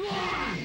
What?